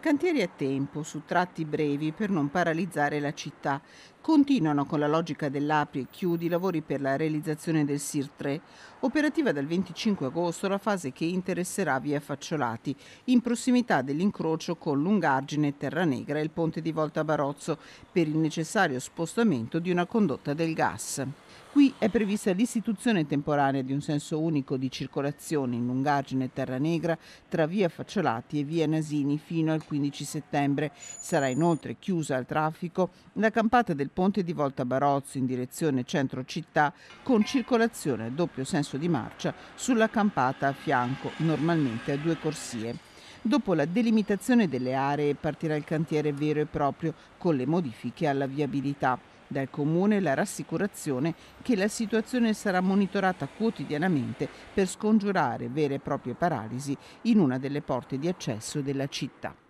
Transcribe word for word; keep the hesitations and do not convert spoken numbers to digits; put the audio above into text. Cantieri a tempo, su tratti brevi per non paralizzare la città. Continuano con la logica dell'apri e chiudi i lavori per la realizzazione del S I R tre, operativa dal venticinque agosto la fase che interesserà Via Facciolati, in prossimità dell'incrocio con Lungargine Terranegra e il ponte di Voltabarozzo, per il necessario spostamento di una condotta del gas. Qui è prevista l'istituzione temporanea di un senso unico di circolazione in Lungargine Terranegra tra Via Facciolati e Via Nasini fino al quindici settembre. Sarà inoltre chiusa al traffico la campata del ponte di Voltabarozzo in direzione centro città, con circolazione a doppio senso di marcia sulla campata a fianco, normalmente a due corsie. Dopo la delimitazione delle aree partirà il cantiere vero e proprio con le modifiche alla viabilità. Dal Comune la rassicurazione che la situazione sarà monitorata quotidianamente per scongiurare vere e proprie paralisi in una delle porte di accesso della città.